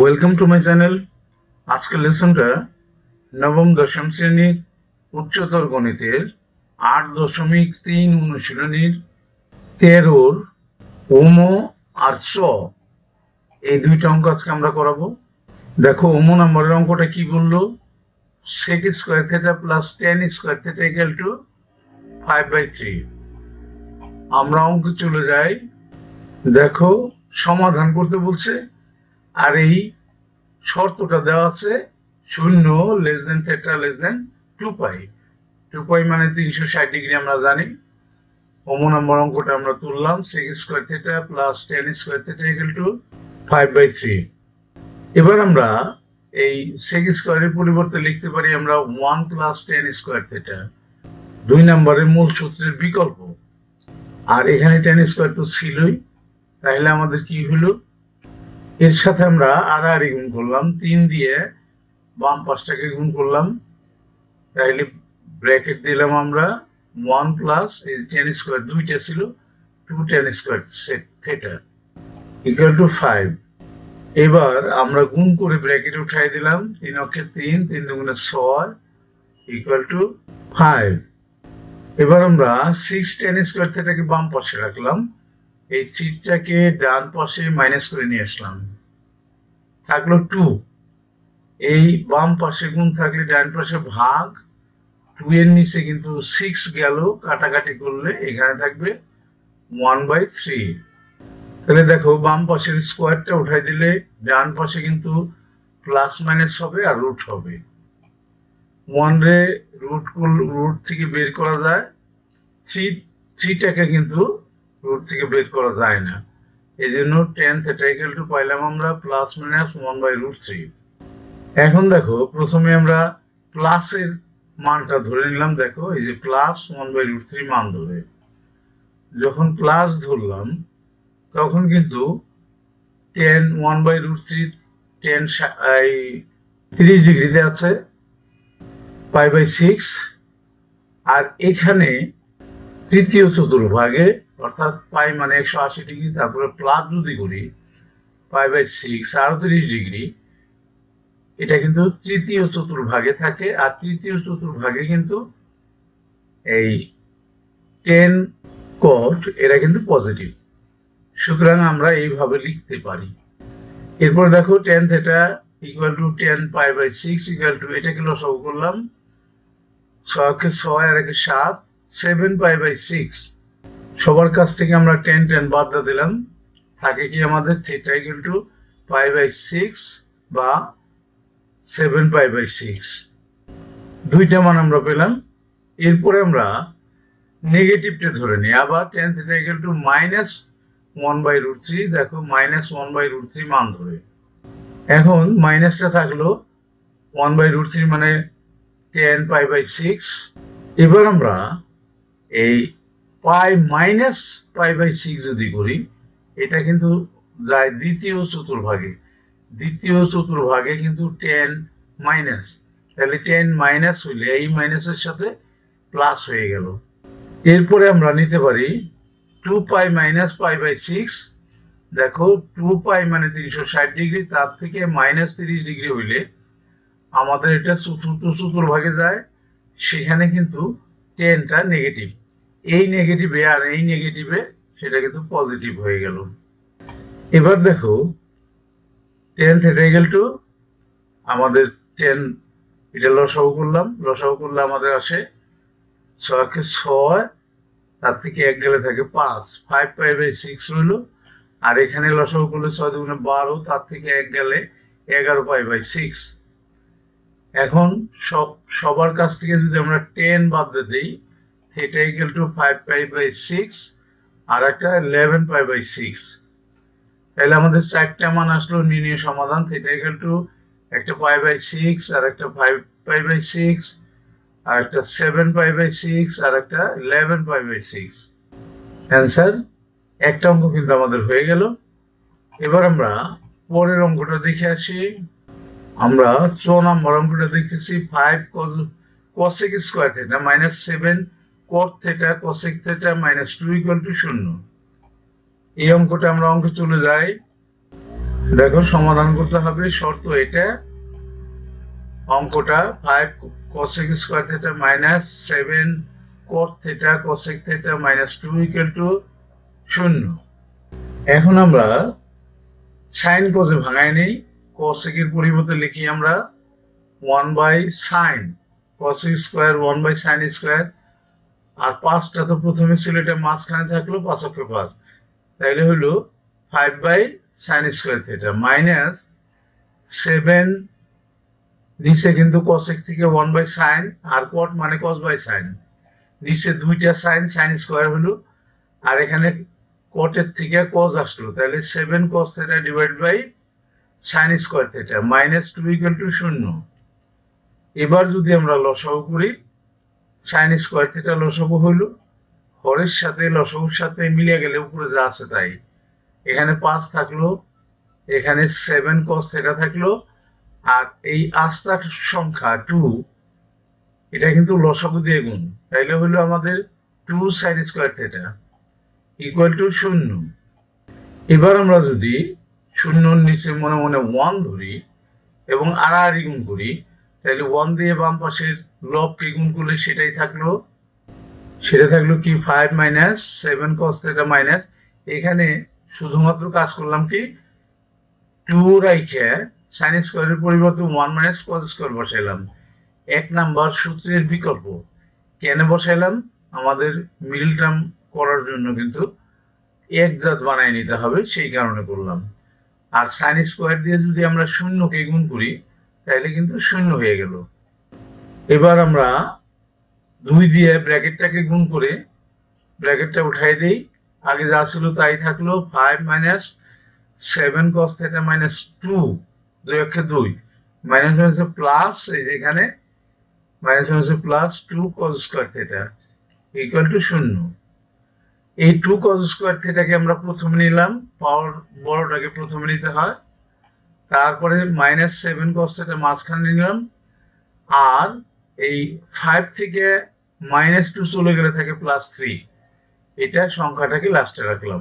Welcome to my channel. আজকের লেসনটা নবম দশম শ্রেণীর উচ্চতর গণিতের 8.3 অনুশীলনীর 13 ওম আর চ এই দুইটা অঙ্ক আজকে আমরা করাবো। দেখো, ওম নম্বরের অঙ্কটা কি বললো, sec square theta plus tan square theta equal to 5/3। আমরা অঙ্কে চলে যাই। দেখো, সমাধান করতে বলছে, আর এই শর্তটা দেওয়া আছে শূন্য less than theta less than 2π। 2π মানে 360 ডিগ্রি, আমরা জানি। ওম নম্বর অঙ্কটা আমরা তুললাম, sec square theta plus tan square theta equal to 5/3। এবার আমরা এই সেক স্কোয়ারের পরিবর্তে লিখতে পারি আমরা 1 + 10 স্কোয়ার থেটা, 2 নম্বরের মূল সূত্রের বিকল্প। আর এখানে টেন স্কোয়ার তো ছিলই, তাহলে আমাদের কি হলো, এর সাথে আমরা আড়াআড়ি গুণ করলাম, 3 দিয়ে বাম পাশটাকে গুণ করলাম, তাহলে ব্র্যাকেট দিলাম আমরা 1 + 10 স্কোয়ার, 2টা ছিল 2 tan square theta equal to 5। এবার আমরা গুণ করে ব্র্যাকেট উঠাই দিলাম, 3 অক্ষে 3, 3 দুগুণে 6 ইকুয়াল টু 5। এবার আমরা 6 tan স্কোয়ার থেটাকে বাম পাশে রাখলাম, এই 3টাকে ডান পাশে মাইনাস করে নিয়ে আসলাম, থাকলো 2। এই বাম পাশে গুণ থাকলে ডান পাশে ভাগ, 2 এর নিচে কিন্তু 6 গেল, কাটাকাটি করলে এখানে থাকবে 1/3। তাহলে দেখো, বাম পাশের স্কোয়ারটা উঠাই দিলে ডান পাশে কিন্তু প্লাস মাইনাস হবে আর রুট হবে। 1 রে রুট থেকে বের করা যায়, 3টাকে কিন্তু রুট থেকে বের করা যায় না, এই জন্য tan theta equal to পাইলাম আমরা ±1/√3। এখন দেখো, প্রথমে আমরা প্লাসের মানটা ধরে নিলাম। দেখো, এই যে +1/√3 মান ধরে যখন প্লাস ধরলাম, তখন কিন্তু tan 1/√3 tan 30 ডিগ্রিতে আছে, π/6। আর এখানে তৃতীয় চতুর্ভাগে, অর্থাৎ পাই মানে 180 ডিগ্রি, তারপরে প্লাস যদি করি π/6 30 ডিগ্রি, এটা কিন্তু তৃতীয় চতুর্ভাগে থাকে। আর তৃতীয় চতুর্ভাগে কিন্তু এই 10 cot, এটা কিন্তু পজিটিভ, সুতরাং আমরা এইভাবে লিখতে পারি। এরপর দেখো, tan theta equal to 10 π/6 equal to, এটাকে লসাগু করলাম, 6 অক্ষে 6 আর 1 অক্ষে 7, 7 π/6। সবার কাছ থেকে আমরা 10 বাদ দিলাম, থাকে কি আমাদের theta equal to π/6 বা 7 π/6, দুইটা মান আমরা পেলাম। এরপরে আমরা নেগেটিভটা ধরে নিই, আবার tan theta equal to -1/√3। দেখো, -1/√3 মান ধরে, এখন মাইনাসটা থাকলো 1/√3 মানে 10 π/6। এবার আমরা এই π - π/6 যদি করি, এটা কিন্তু যায় দ্বিতীয় চতুর্ভাগে। দ্বিতীয় চতুর্ভাগে কিন্তু 10 - তাহলে 10 - হইলে এই মাইনাসের সাথে প্লাস হয়ে গেল। এরপরে আমরা নিতে পারি 2π - π/6। দেখো, 2π মানে 360 ডিগ্রি, তার থেকে -30 ডিগ্রি হইলে আমাদের এটা চতুর্থ চতুর্ভাগে যায়, সেখানে কিন্তু 10টা নেগেটিভ, এই নেগেটিভে আর এই নেগেটিভে, সেটা কিন্তু পজিটিভ হয়ে গেল। এবার দেখো, 10 θ equal to আমাদের 10, এটা লসাগু করলাম, লসাগু করলে আমাদের আসে 6 অক্ষে 6, তার থেকে 1 গেলে থাকে 5, 5π/6 হলো। আর এখানে লসাগু করলে 6 দুগুণে 12, তার থেকে 1 গেলে 11π/6। এখন সবার কাছ থেকে যদি আমরা 10 বাদ দিই, theta equal to 5π/6 আর একটা 11π/6, তাহলে আমাদের 4টা মান আসলো। নির্ণয় সমাধান, theta equal to একটা π/6 আর একটা 5π/6 আর একটা 7π/6 আর একটা 11π/6 অ্যান্সার। একটা অঙ্ক কিন্তু আমাদের হয়ে গেল। এবার আমরা পরের অঙ্কটা দেখে আসি। আমরা 4 নম্বর অঙ্কটা দেখতেছি, 5 cosec² θ -7 cot θ cosec θ -2 0। এই অঙ্কটা আমরা অঙ্কে চলে যাই। দেখো সমাধান করতে হবে, শর্ত এটা অঙ্কটা 5 cosec square theta minus 7 cot theta cosec theta minus 2 equal to 0। এখন আমরা sin cosে ভাঙাই নেই, cosec এর পরিবর্তে লিখি আমরা 1/sin cosec square 1/sin square, আর 5টা তো প্রথমে ছিল এটা মাঝখানে থাকলো 5 অক্ষে 5, তাইলে হলো 5/sin square theta minus 7 নিচে কিন্তু cosec থেকে 1/sin আর cot মানে cos/sin, নিচে দুইটা sin স্কয়ার হলো আর এখানে cot এর থেকে cos আসলো, তাহলে 7 cos theta / sin square theta - 2 = 0। এবার যদি আমরা লসাগু করি, sin square theta লসাগু হলো হরের সাথে লসাগুর সাথে মিলে গেলে উপরে যা আছে তাই, এখানে 5 থাকলো এখানে 7 cos theta থাকলো, আর এই আস্তার সংখ্যা 2 এটা কিন্তু লসাগু দিয়ে গুণ, তাইলে হলো আমাদের 2 sin square theta = 0। এবার আমরা যদি 0 নিচে মনে মনে 1 ধরি এবং আড়াআড়ি গুণ করি, তাহলে 1 দিয়ে বাম পাশের লবকে গুণ করলে সেটা থাকলো কি 5 - 7 cos theta - এখানে শুধুমাত্র কাজ করলাম কি 2 রাইখে sin square এর পরিবর্তে 1 - cos square বসাইলাম। এক নাম্বার সূত্রের বিকল্প কেন বসাইলাম, আমাদের মিডল টার্ম করার জন্য কিন্তু একজাত বানাই নিতে হবে সেই কারণে করলাম। আর sin square দিয়ে যদি আমরা 0 কে গুণ করি তাহলে কিন্তু 0 হয়ে গেল। এবার আমরা 2 দিয়ে ব্র্যাকেটটাকে গুণ করে ব্র্যাকেটটা উঠাই দেই, আগে যা ছিল তাই থাকলো 5 - 7 cos theta - 2 2 মাইনাস হয়েছে প্লাস, এই যে এখানে মাইনাস হয়েছে প্লাস 2 cos square theta = 0। এই 2 cos square theta কে আমরা প্রথমে নিলাম, পাওয়ার বড়টাকে প্রথমে নিতে হয়, তারপরে -7 cos theta মাঝখানে নিলাম, আর এই 5 থেকে -2 চলে গেলে থাকে +3, এটা সংখ্যাটাকে লাস্টে রাখলাম।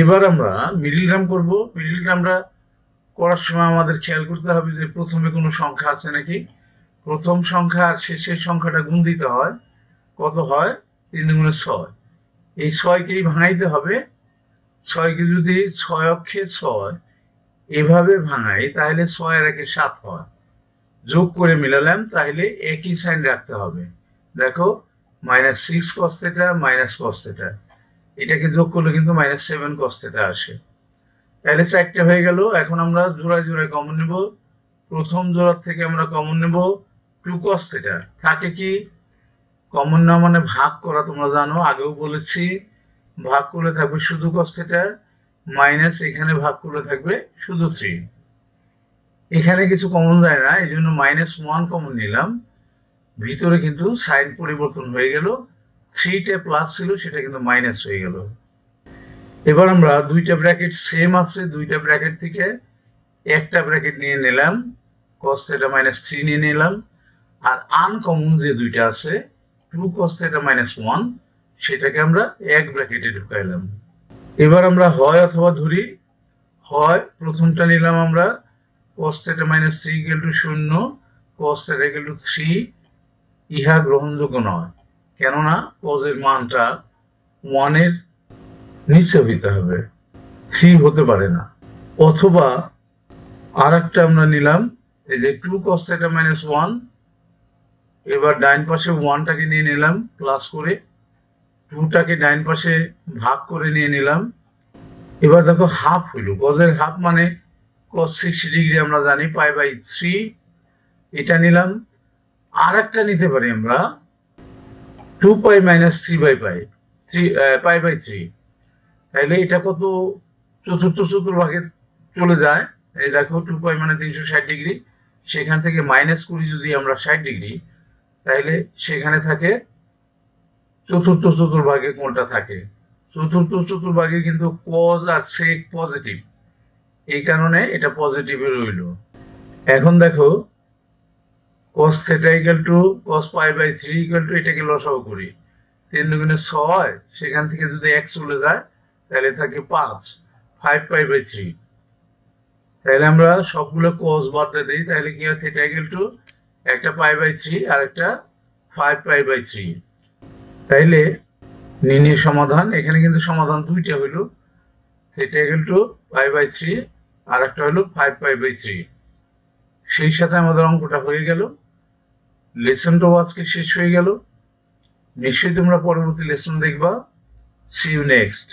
এবার আমরা মিডল টার্ম করব। মিডল টার্মটা করার সময় আমাদের খেয়াল করতে হবে যে প্রথমে কোনো সংখ্যা আছে নাকি, প্রথম সংখ্যা আর শেষের সংখ্যাটা গুণ দিতে হয়, কত হয় 3 × 6, এই 6কেই ভাঙাইতে হবে। 6কে যদি 6 অক্ষে 6 এভাবে ভাঙাই তাহলে 6 আর 1 = 7 হয়, যোগ করে মিলালাম, তাহলে একই সাইন রাখতে হবে। দেখো -6 cos theta - cos theta, এটাকে যোগ করলে কিন্তু -7 cos theta আসে, তাহলে 4টা হয়ে গেল। এখন আমরা জোড়ায় জোড়ায় কমন নেব, প্রথম জোড়ার থেকে আমরা কমন নেব 2 cos theta, থাকে কি কমন না মানে ভাগ করা, তোমরা জানো আগেও বলেছি, ভাগ করলে থাকবে শুধু cos theta - এখানে ভাগ করলে থাকবে শুধু 3, এখানে কিছু কমন যায় না এই জন্য -1 কমন নিলাম, ভিতরে কিন্তু সাইন পরিবর্তন হয়ে গেল, 3টা প্লাস ছিল সেটা কিন্তু মাইনাস হয়ে গেল। এবার আমরা দুইটা ব্র্যাকেট সেম আছে, দুইটা ব্র্যাকেট থেকে একটা ব্র্যাকেট নিয়ে নিলাম cos theta - 3 নিয়ে নিলাম, আর আনকমন যে দুইটা আছে 2 cos theta - 1 সেটাকে আমরা এক ব্র্যাকেটে ঢুকাইলাম। এবার আমরা হয় অথবা ধরি, হয় প্রথমটা নিলাম আমরা cos theta - 3 = 0, cos theta = 3, ইহা গ্রহণযোগ্য নয়, কেননা cos এর মানটা 1 এর নিচে হইতে হবে, 3 হতে পারে না। অথবা আরেকটা আমরা নিলাম এই যে 2 cos theta - 1, এবার ডান পাশে 1টাকে নিয়ে নিলাম প্লাস করে, 2টাকে ডান পাশে ভাগ করে নিয়ে নিলাম, এবার দেখো হাফ হইল, cos এর হাফ মানে cos 60° আমরা জানি π/3, এটা নিলাম। আরেকটা নিতে পারি আমরা 2π - 3π/3, তাহলে এটা কত চতুর্ভাগে চলে যায়, এই দেখো 2π মানে 360°, সেখান থেকে মাইনাস করি যদি আমরা 60°, তাহলে সেখানে থাকে চতুর্ভাগে কোনটা থাকে, চতুর্ভাগে কিন্তু cos আর sec পজিটিভ, এই কারণে এটা পজিটিভে রইল। এখন দেখো cos theta cos π/3 এটাকে লসাগু করি, 3 × 6 সেখান থেকে যদি 1 চলে যায় তাহলে থাকে 5, 5 by 3 তাহলে আমরা সবগুলো cos বদলে দেই তাহলে কি হয় θ = একটা π by 3 আর একটা 5 π by 3 তাহলে নির্ণয় সমাধান এখানে কিন্তু সমাধান দুইটা হলো θ = π by 3 আর একটা হলো 5 π by 3 সেই সাথে আমাদের অঙ্কটা হয়ে গেল লেসনটা আজকে শেষ হয়ে গেল নিশ্চয়ই তোমরা পরবর্তী লেসন দেখবা See you next